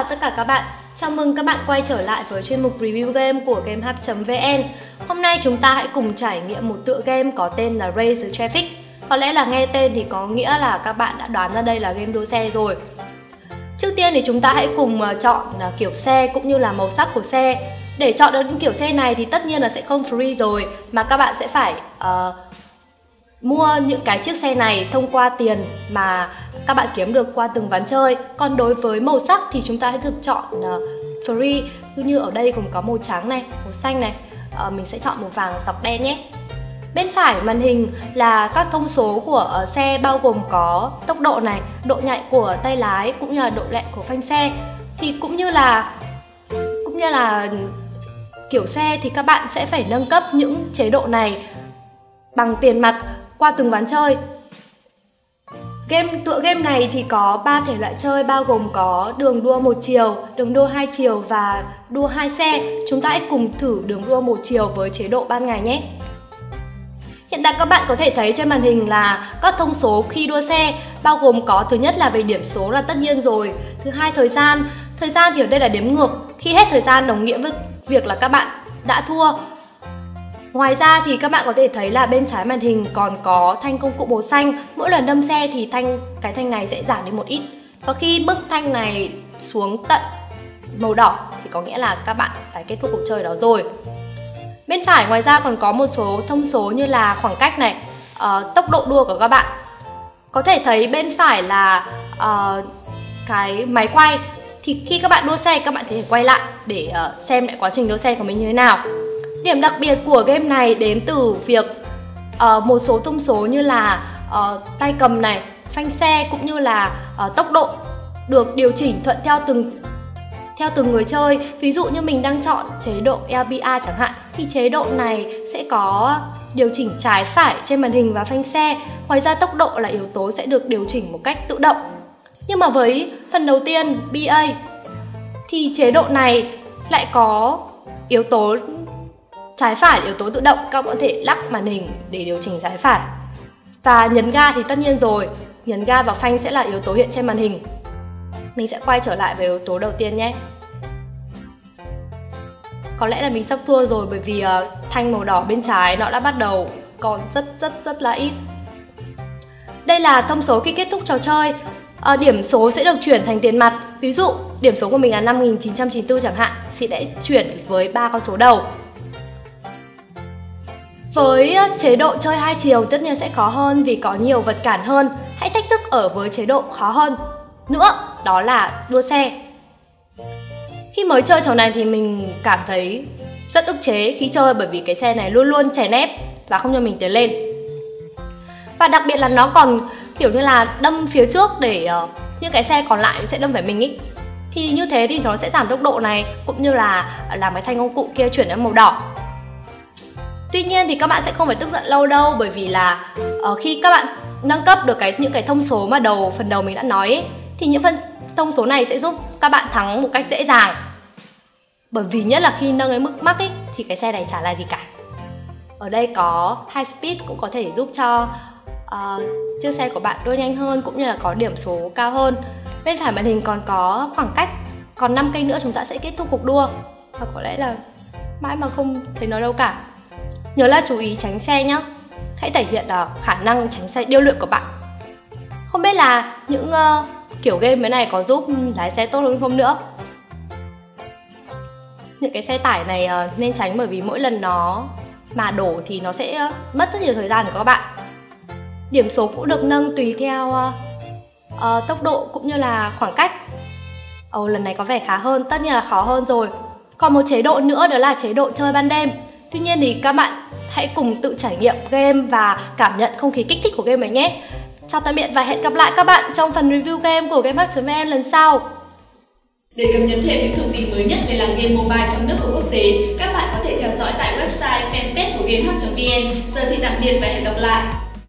chào tất cả các bạn. Chào mừng các bạn quay trở lại với chuyên mục review game của GameHub.vn. Hôm nay chúng ta hãy cùng trải nghiệm một tựa game có tên là Race The Traffic. Có lẽ là nghe tên thì có nghĩa là các bạn đã đoán ra đây là game đua xe rồi. Trước tiên thì chúng ta hãy cùng chọn kiểu xe cũng như là màu sắc của xe. Để chọn được những kiểu xe này thì tất nhiên là sẽ không free rồi, mà các bạn sẽ phải mua những cái chiếc xe này thông qua tiền mà các bạn kiếm được qua từng ván chơi. Còn đối với màu sắc thì chúng ta sẽ được chọn free, như ở đây cũng có màu trắng này, màu xanh này, mình sẽ chọn màu vàng sọc đen nhé. Bên phải màn hình là các thông số của xe, bao gồm có tốc độ này, độ nhạy của tay lái cũng như là độ lẹ của phanh xe. Thì cũng như là kiểu xe thì các bạn sẽ phải nâng cấp những chế độ này bằng tiền mặt qua từng ván chơi. Tựa game này thì có 3 thể loại chơi, bao gồm có đường đua một chiều, đường đua hai chiều và đua hai xe. Chúng ta hãy cùng thử đường đua một chiều với chế độ ban ngày nhé. Hiện tại các bạn có thể thấy trên màn hình là các thông số khi đua xe, bao gồm có thứ nhất là về điểm số là tất nhiên rồi, thứ hai thời gian thì ở đây là đếm ngược, khi hết thời gian đồng nghĩa với việc là các bạn đã thua. Ngoài ra thì các bạn có thể thấy là bên trái màn hình còn có thanh công cụ màu xanh, mỗi lần đâm xe thì cái thanh này sẽ giảm đi một ít. Và khi bức thanh này xuống tận màu đỏ thì có nghĩa là các bạn phải kết thúc cuộc chơi đó rồi. Bên phải ngoài ra còn có một số thông số như là khoảng cách này, tốc độ đua của các bạn. Có thể thấy bên phải là cái máy quay, thì khi các bạn đua xe các bạn sẽ quay lại để xem lại quá trình đua xe của mình như thế nào. Điểm đặc biệt của game này đến từ việc một số thông số như là tay cầm này, phanh xe cũng như là tốc độ được điều chỉnh thuận theo từng người chơi. Ví dụ như mình đang chọn chế độ LBA chẳng hạn, thì chế độ này sẽ có điều chỉnh trái phải trên màn hình và phanh xe. Ngoài ra tốc độ là yếu tố sẽ được điều chỉnh một cách tự động. Nhưng mà với phần đầu tiên BA thì chế độ này lại có yếu tố trái phải, yếu tố tự động, các bạn có thể lắc màn hình để điều chỉnh trái phải. Và nhấn ga thì tất nhiên rồi, nhấn ga và phanh sẽ là yếu tố hiện trên màn hình. Mình sẽ quay trở lại với yếu tố đầu tiên nhé. Có lẽ là mình sắp thua rồi, bởi vì thanh màu đỏ bên trái nó đã bắt đầu còn rất là ít. Đây là thông số khi kết thúc trò chơi. Điểm số sẽ được chuyển thành tiền mặt. Ví dụ điểm số của mình là 5994 chẳng hạn, thì sẽ chuyển với 3 con số đầu. Với chế độ chơi hai chiều tất nhiên sẽ khó hơn vì có nhiều vật cản hơn. Hãy thách thức ở với chế độ khó hơn nữa, đó là đua xe. Khi mới chơi trò này thì mình cảm thấy rất ức chế khi chơi, bởi vì cái xe này luôn luôn chèn ép và không cho mình tiến lên. Và đặc biệt là nó còn kiểu như là đâm phía trước để những cái xe còn lại sẽ đâm phải mình ý. Thì như thế thì nó sẽ giảm tốc độ này, cũng như là làm cái thanh công cụ kia chuyển sang màu đỏ. Tuy nhiên thì các bạn sẽ không phải tức giận lâu đâu, bởi vì là khi các bạn nâng cấp được những cái thông số mà phần đầu mình đã nói ấy, thì những thông số này sẽ giúp các bạn thắng một cách dễ dàng. Bởi vì nhất là khi nâng đến mức max ấy, thì cái xe này chả là gì cả. Ở đây có high speed cũng có thể giúp cho chiếc xe của bạn đua nhanh hơn, cũng như là có điểm số cao hơn. Bên phải màn hình còn có khoảng cách, còn 5 cây nữa chúng ta sẽ kết thúc cuộc đua. Và có lẽ là mãi mà không thấy nó đâu cả. Nhớ là chú ý tránh xe nhé. Hãy thể hiện khả năng tránh xe điêu luyện của bạn. Không biết là những kiểu game này có giúp lái xe tốt hơn không nữa. Những cái xe tải này nên tránh, bởi vì mỗi lần nó mà đổ thì nó sẽ mất rất nhiều thời gian của các bạn. Điểm số cũng được nâng tùy theo tốc độ cũng như là khoảng cách. Lần này có vẻ khá hơn, tất nhiên là khó hơn rồi. Còn một chế độ nữa đó là chế độ chơi ban đêm. Tuy nhiên thì các bạn hãy cùng tự trải nghiệm game và cảm nhận không khí kích thích của game này nhé. Chào tạm biệt và hẹn gặp lại các bạn trong phần review game của GameHub.vn lần sau. Để cập nhật thêm những thông tin mới nhất về làng game mobile trong nước và quốc tế, các bạn có thể theo dõi tại website fanpage của GameHub.vn. Giờ thì tạm biệt và hẹn gặp lại.